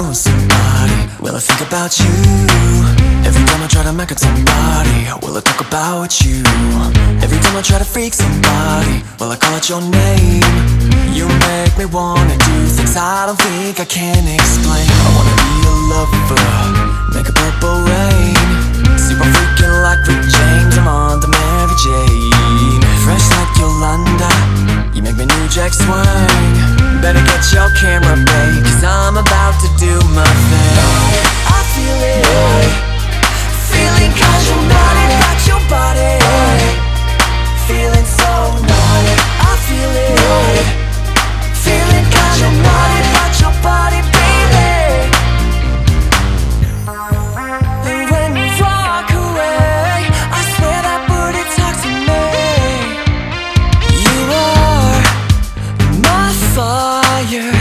oh somebody, will I think about you? Every time I try to make up somebody, will I talk about you? Every time I try to freak somebody, will I call out your name? You make me wanna do things I don't think I can explain. I wanna be a lover, make a purple rain. See I'm freaking like Rick James, I'm on the Mary Jane. Fresh like Yolanda, you make me New Jack Swing. Better get your camera, babe, cause I'm about to do my thing. I feel it, feeling casual, naughty, about your body, feeling so naughty. I feel it, feeling casual, naughty, about your body, baby. And when you walk away, I swear that booty talks to me. You are my fire,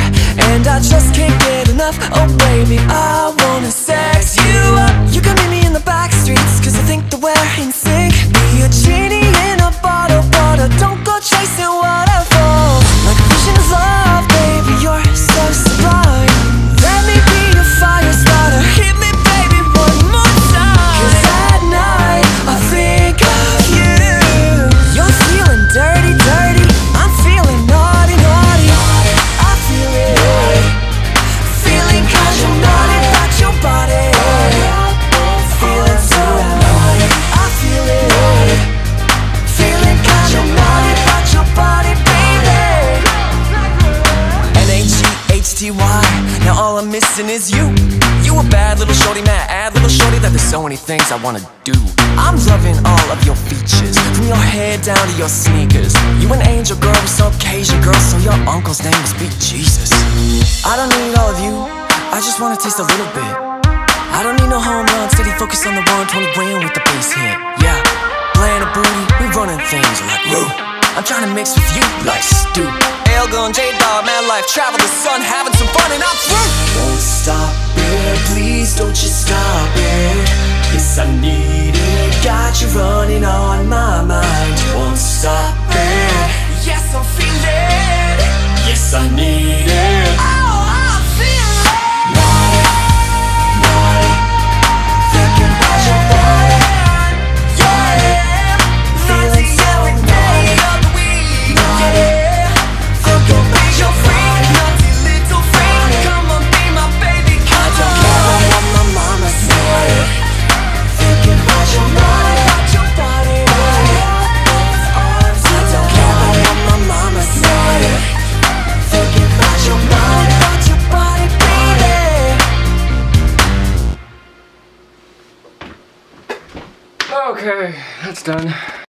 and I just can't get enough. Oh baby, I wanna sex you up. You can meet me in the back streets, cause I think that we're in sync. Be a genie in a bottle, but I don't go chasing waterfalls. Like a vision of love, baby, you're so sublime. Let me be a fire starter, hit me baby one more time. Cause at night, I think of you. You're feeling dirty, dirty, I'm feeling naughty, naughty. I feel it, now all I'm missing is you. You a bad little shorty, mad little shorty, that there's so many things I wanna do. I'm loving all of your features, from your hair down to your sneakers. You an angel girl with some Cajun girl, so your uncle's name must be Jesus. I don't need all of you, I just wanna taste a little bit. I don't need no home run, steady focus on the 120 win with the bass hit. Yeah, playing a booty, we running things like woo. I'm trying to mix with you like stew. Elgo and J-Dawg, man, life, travel the sun, having some fun, and I'm through. Don't stop it, please don't you stop it. Yes, I need it, got you running on my mind. Won't stop it, yes, I feel it. Yes, I need it, oh, I feel it. Naughty, naughty, thinking about your body. Yeah, feeling so naughty. Okay, that's done.